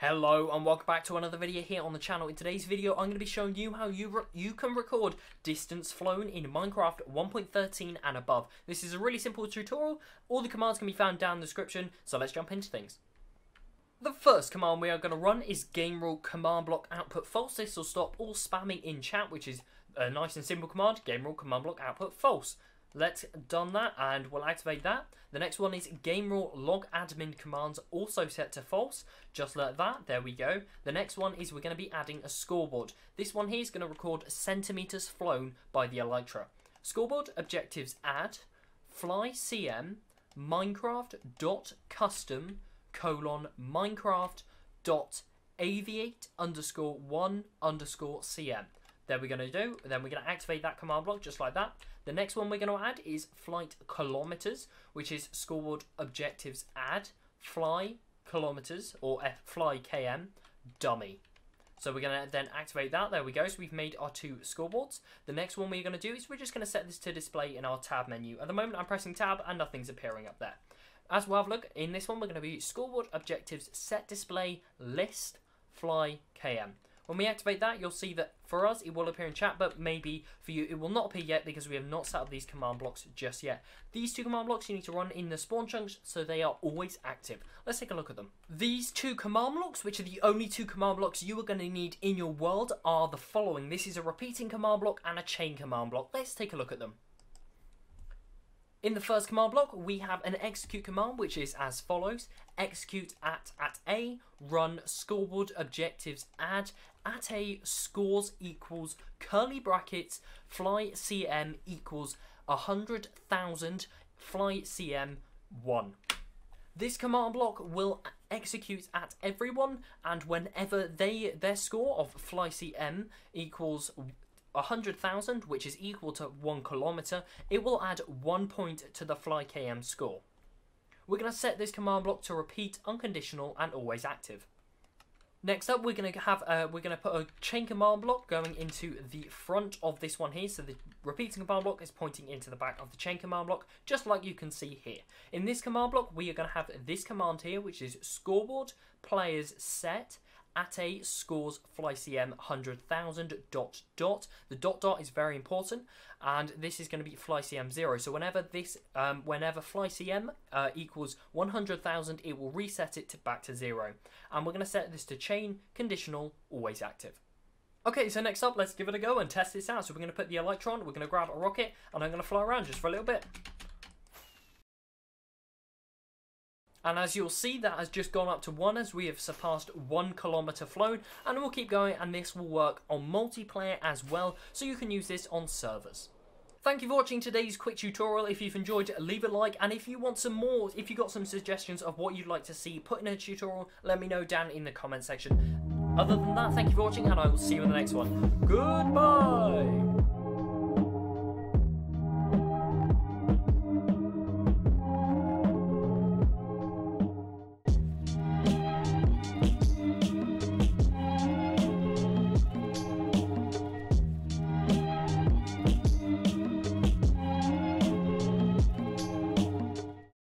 Hello and welcome back to another video here on the channel. In today's video, I'm going to be showing you how you can record distance flown in Minecraft 1.13 and above. This is a really simple tutorial. All the commands can be found down in the description, so let's jump into things. The first command we are going to run is game rule command block output false. This will stop all spamming in chat, which is a nice and simple command, game rule command block output false. Let's done that and we'll activate that. The next one is game rule log admin commands, also set to false. Just like that, there we go. The next one is we're going to be adding a scoreboard. This one here is going to record centimeters flown by the elytra. Scoreboard objectives add fly cm minecraft.custom::minecraft.aviate_1_cm. There we're going to do. Then we're going to activate that command block just like that. The next one we're going to add is flight kilometers, which is scoreboard objectives add fly kilometers or fly km dummy. So we're going to then activate that. There we go. So we've made our two scoreboards. The next one we're going to do is we're just going to set this to display in our tab menu. At the moment, I'm pressing tab and nothing's appearing up there. As we'll have a look, in this one, we're going to be scoreboard objectives set display list fly km. When we activate that, you'll see that for us, it will appear in chat, but maybe for you, it will not appear yet because we have not set up these command blocks just yet. These two command blocks you need to run in the spawn chunks, so they are always active. Let's take a look at them. These two command blocks, which are the only two command blocks you are going to need in your world, are the following. This is a repeating command block and a chain command block. Let's take a look at them. In the first command block, we have an execute command, which is as follows. Execute at A, run scoreboard objectives add, at A scores equals curly brackets, fly cm equals 100,000, fly cm 1. This command block will execute at everyone, and whenever their score of fly cm equals 100,000, which is equal to 1 kilometer, it will add 1 point to the fly km score. We're going to set this command block to repeat, unconditional, and always active. Next up, we're going to put a chain command block going into the front of this one here. So the repeating command block is pointing into the back of the chain command block, just like you can see here. In this command block, we are going to have this command here, which is scoreboard players set at A scores fly cm 100,000 dot dot. The dot dot is very important, and this is going to be fly cm 0. So whenever this whenever fly cm equals 100,000, it will reset it to back to 0. And we're going to set this to chain conditional always active. Okay, so next up, let's give it a go and test this out. So we're going to put the elytra on, we're going to grab a rocket, and I'm going to fly around just for a little bit. And as you'll see, that has just gone up to 1 as we have surpassed 1 kilometer flown, and we'll keep going, and this will work on multiplayer as well, so you can use this on servers. Thank you for watching today's quick tutorial. If you've enjoyed, leave a like, and if you want some more, if you got some suggestions of what you'd like to see put in a tutorial, let me know down in the comment section. Other than that, thank you for watching, and I will see you in the next one. Goodbye!